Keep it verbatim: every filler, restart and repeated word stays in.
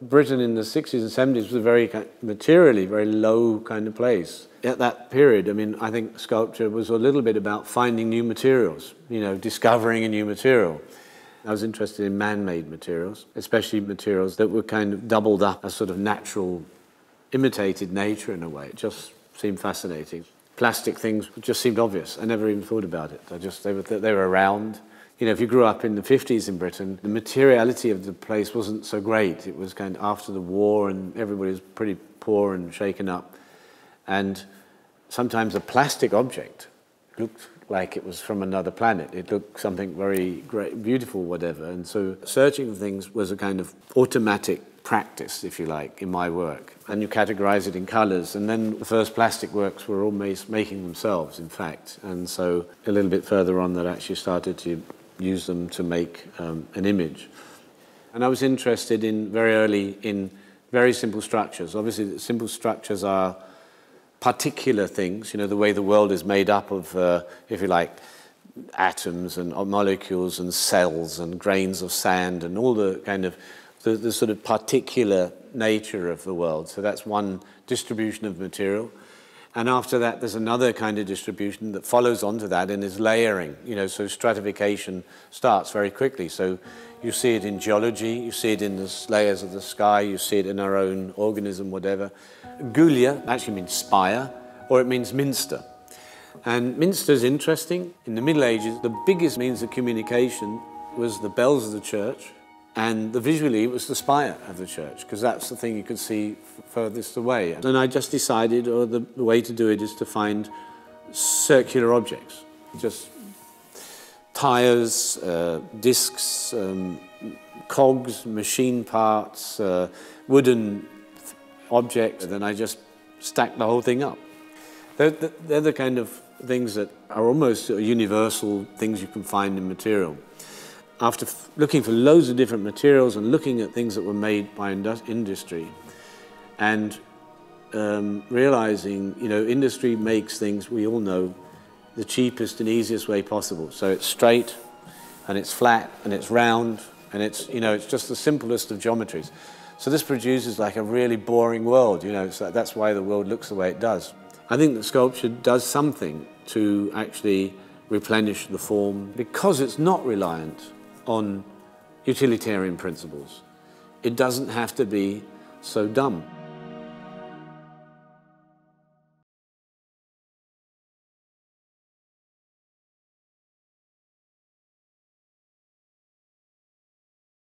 Britain in the sixties and seventies was a very kind of materially very low kind of place. At that period, I mean, I think sculpture was a little bit about finding new materials, you know, discovering a new material. I was interested in man-made materials, especially materials that were kind of doubled up as sort of natural, imitated nature in a way. It just seemed fascinating. Plastic things just seemed obvious. I never even thought about it. I just, they were, they were around. You know, if you grew up in the fifties in Britain, the materiality of the place wasn't so great. It was kind of after the war and everybody was pretty poor and shaken up. And sometimes a plastic object looked like it was from another planet. It looked something very great, beautiful, whatever. And so searching for things was a kind of automatic practice, if you like, in my work. And you categorize it in colors. And then the first plastic works were all making themselves, in fact. And so a little bit further on, that actually started to use them to make um, an image. And I was interested in very early in very simple structures. Obviously, simple structures are particular things, you know, the way the world is made up of, uh, if you like, atoms and molecules and cells and grains of sand and all the kind of, the, the sort of particular nature of the world. So that's one distribution of material. And after that, there's another kind of distribution that follows onto that and is layering, you know, so stratification starts very quickly. So you see it in geology, you see it in the layers of the sky, you see it in our own organism, whatever. Guglia actually means spire, or it means minster. And minster's interesting. In the Middle Ages, the biggest means of communication was the bells of the church, and the visually it was the spire of the church, because that's the thing you could see furthest away. And I just decided, or the way to do it is to find circular objects, just tires, uh, discs, um, cogs, machine parts, uh, wooden objects. Then I just stack the whole thing up. They're the, they're the kind of things that are almost universal things you can find in material. After f looking for loads of different materials and looking at things that were made by indus industry and um, realizing, you know, industry makes things, we all know, the cheapest and easiest way possible. So it's straight and it's flat and it's round and it's, you know, it's just the simplest of geometries. So this produces like a really boring world, you know, so that's why the world looks the way it does. I think that sculpture does something to actually replenish the form because it's not reliant on utilitarian principles. It doesn't have to be so dumb.